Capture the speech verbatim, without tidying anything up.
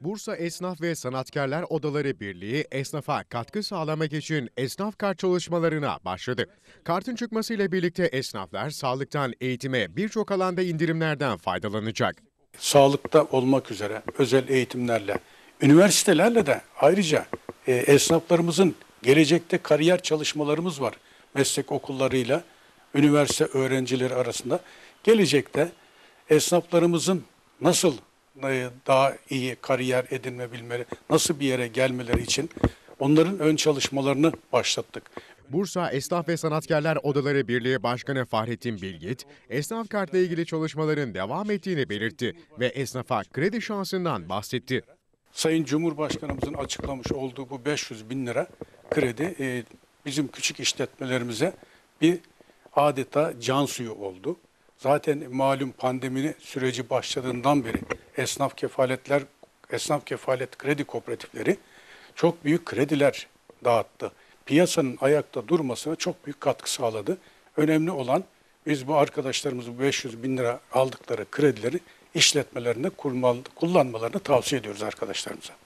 Bursa Esnaf ve Sanatkarlar Odaları Birliği, esnafa katkı sağlamak için esnaf kart çalışmalarına başladı. Kartın çıkmasıyla birlikte esnaflar sağlıktan eğitime birçok alanda indirimlerden faydalanacak. Sağlıkta olmak üzere özel eğitimlerle, üniversitelerle de ayrıca e, esnaflarımızın gelecekte kariyer çalışmalarımız var. Meslek okullarıyla üniversite öğrencileri arasında gelecekte esnaflarımızın nasıl daha iyi kariyer edinmebilmeleri, nasıl bir yere gelmeleri için onların ön çalışmalarını başlattık. Bursa Esnaf ve Sanatkarlar Odaları Birliği Başkanı Fahrettin Bilgit, esnaf kartla ilgili çalışmaların devam ettiğini belirtti ve esnafa kredi şansından bahsetti. Sayın Cumhurbaşkanımızın açıklamış olduğu bu beş yüz bin lira kredi bizim küçük işletmelerimize bir adeta can suyu oldu. Zaten malum pandemi süreci başladığından beri Esnaf Kefaletler, Esnaf Kefalet Kredi Kooperatifleri çok büyük krediler dağıttı. Piyasanın ayakta durmasına çok büyük katkı sağladı. Önemli olan biz bu arkadaşlarımızın beş yüz bin lira aldıkları kredileri işletmelerinde kullanmalarını tavsiye ediyoruz arkadaşlarımıza.